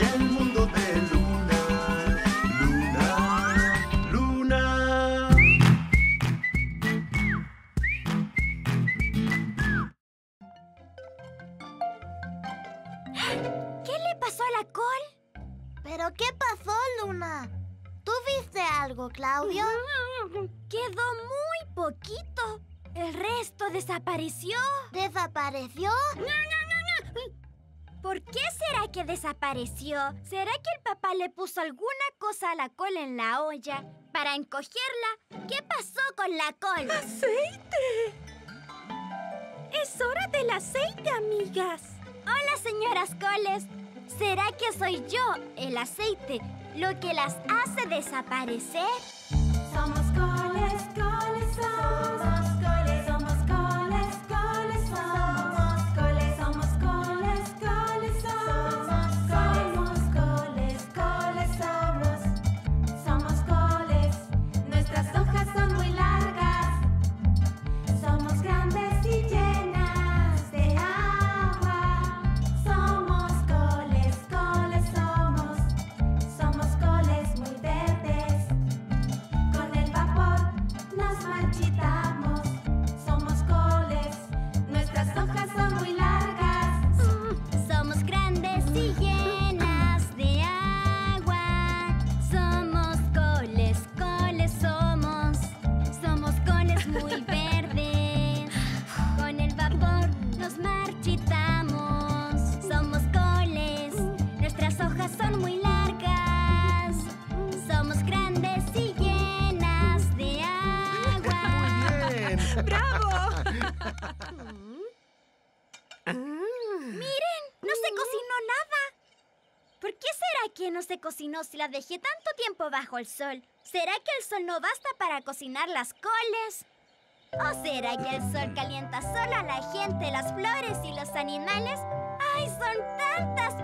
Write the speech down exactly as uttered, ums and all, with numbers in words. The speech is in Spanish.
es el mundo de Luna, Luna, Luna. ¿Qué le pasó a la col? ¿Pero qué pasó, Luna? ¿Tú viste algo, Claudio? Quedó muy poquito. El resto desapareció. ¿Desapareció? No, no, no, no. ¿Por qué será que desapareció? ¿Será que el papá le puso alguna cosa a la col en la olla para encogerla? ¿Qué pasó con la col? ¡Aceite! Es hora del aceite, amigas. Hola, señoras coles. ¿Será que soy yo, el aceite, lo que las hace desaparecer? Somos coles, coles, somos coles, somos coles, coles, somos coles, somos coles, coles, somos coles, coles, coles, somos, somos coles. Nuestras hojas son muy largas, somos grandes y llenas de agua. Somos coles, coles, somos, somos coles muy verdes. Con el vapor nos marchitamos, somos coles, nuestras hojas son muy largas. Somos grandes y llenas de agua. Somos coles, coles somos, somos coles muy verdes. Con el vapor nos marchitamos, somos coles, nuestras hojas son muy largas. Somos grandes y llenas de agua. Muy bien. ¡Bravo! Miren, no se cocinó nada. ¿Por qué será que no se cocinó si la dejé tanto tiempo bajo el sol? ¿Será que el sol no basta para cocinar las coles? ¿O será que el sol calienta solo a la gente, las flores y los animales? ¡Ay, son tantas